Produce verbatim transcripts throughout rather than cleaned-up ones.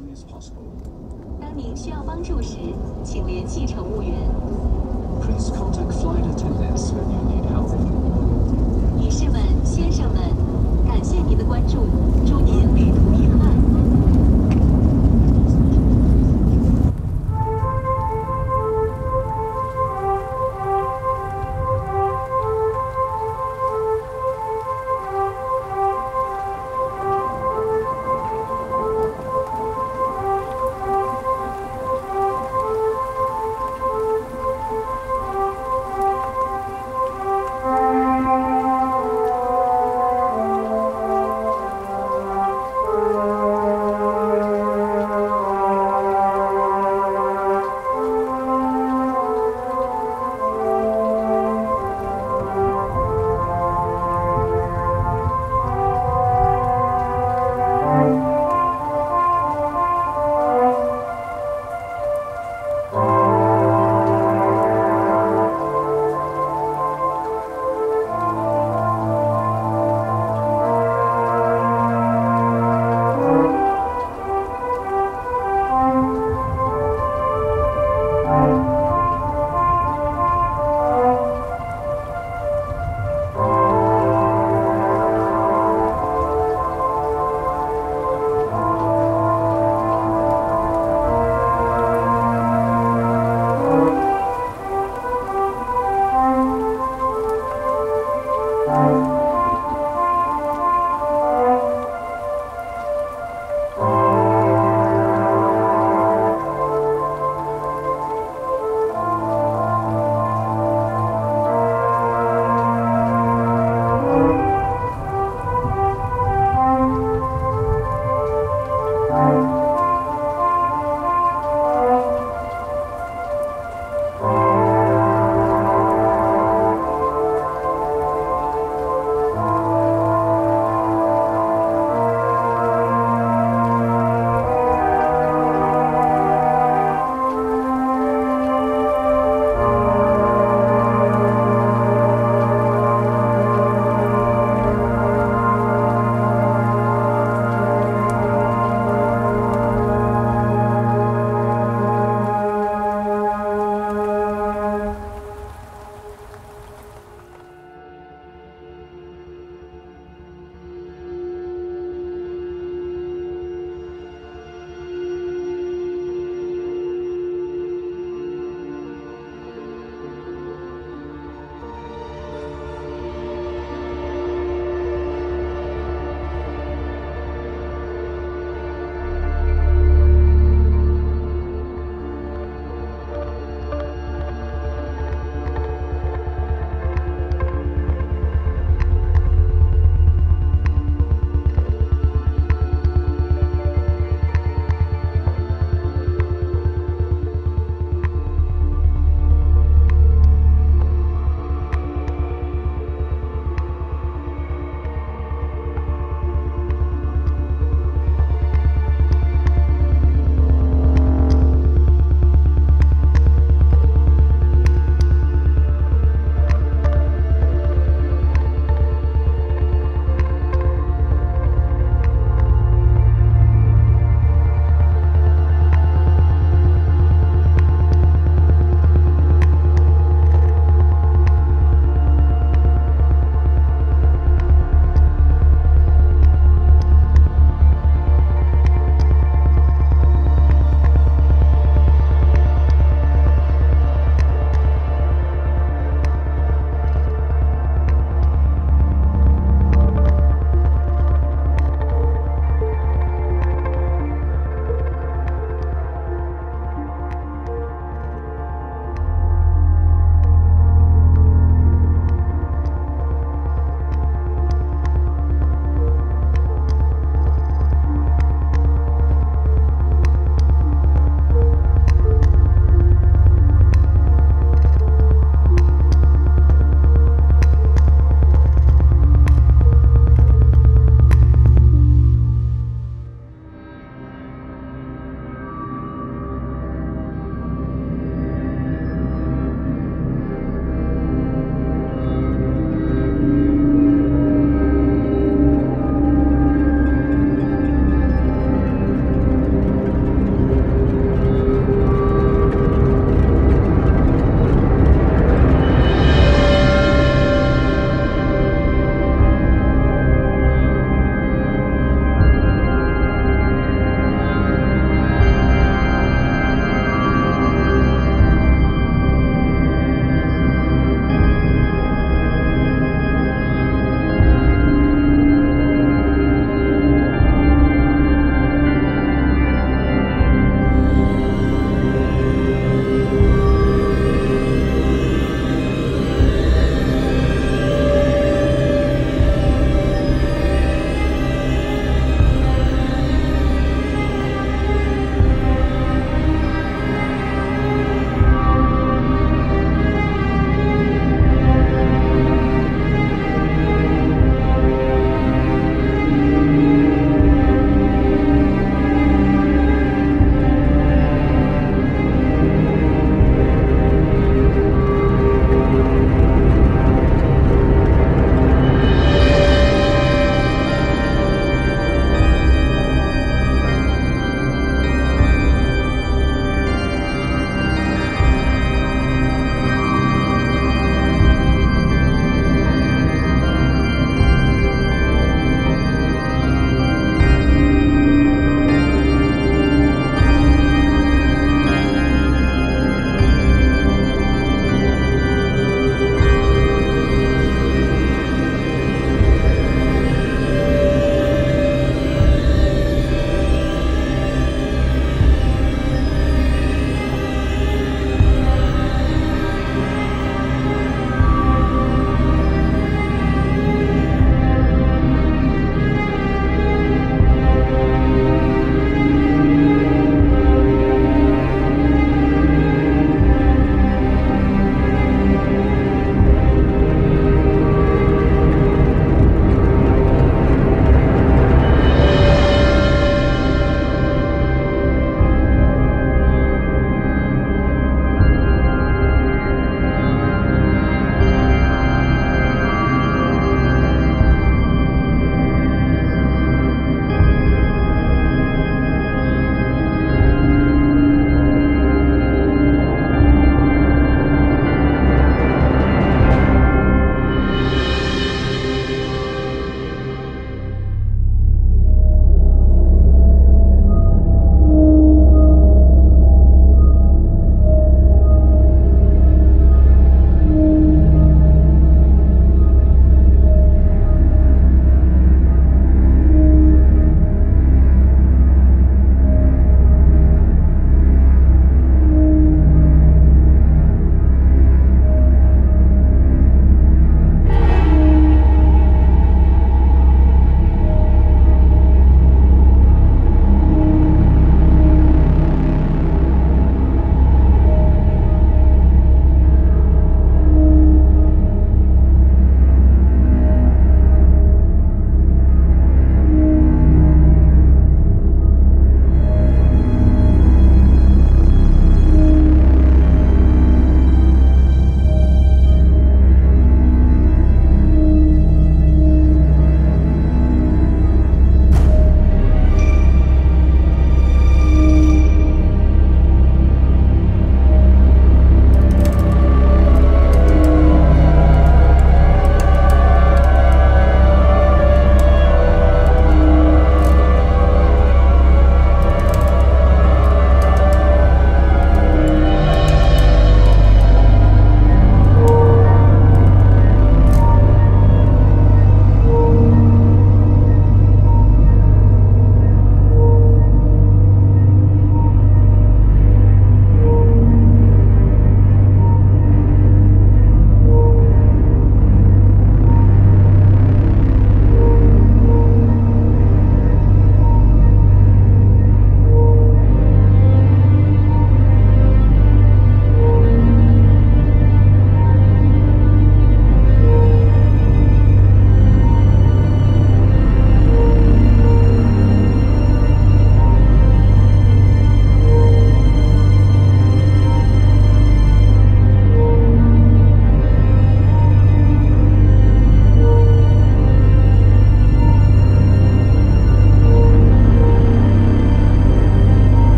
soon as possible. 当您需要帮助时，请联系乘务员。Please contact flight attendants when you need help. 女士们、先生们，感谢您的关注，祝您旅途愉快。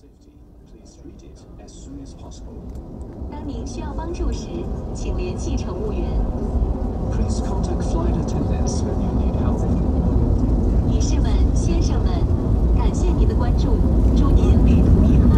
safety. Please read it as soon as possible. Please contact flight attendants when you need help. 女士们、先生们，感谢您的关注，祝您旅途愉快。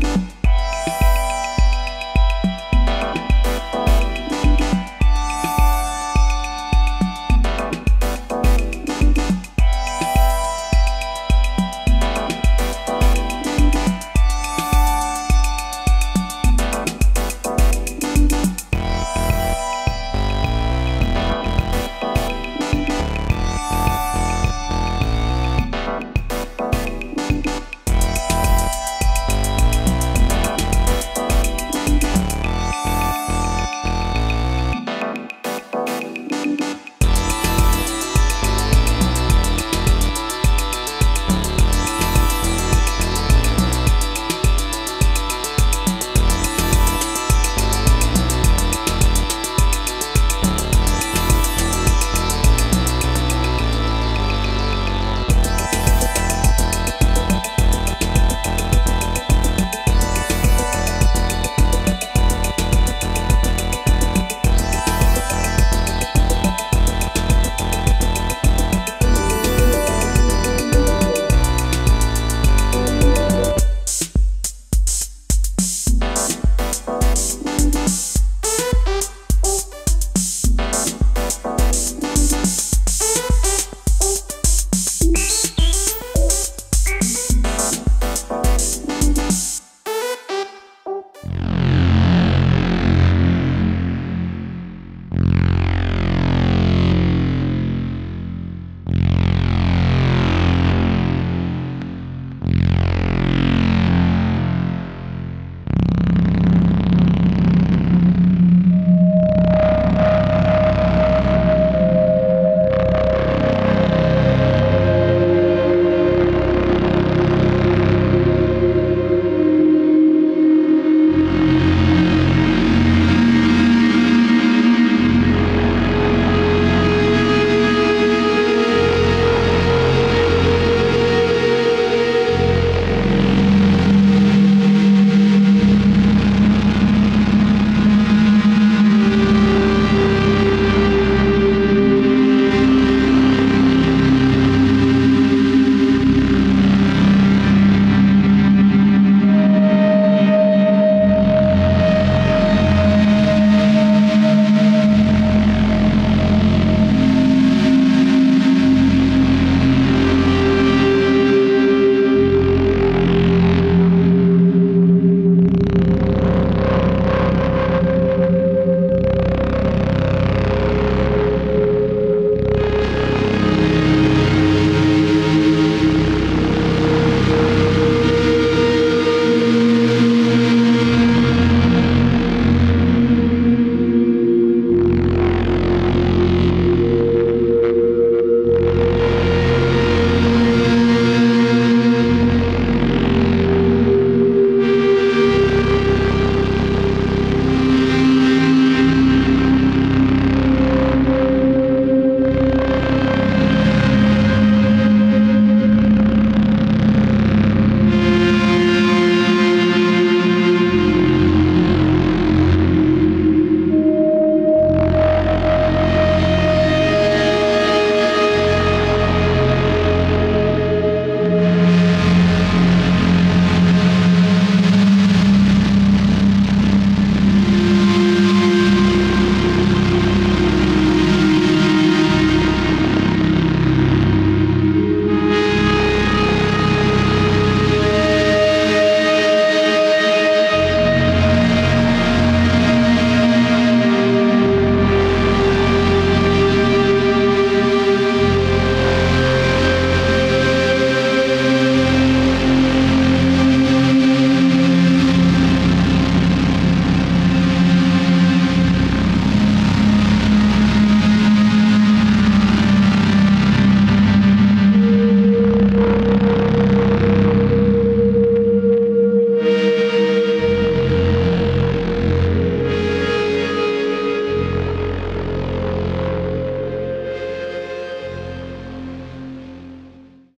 We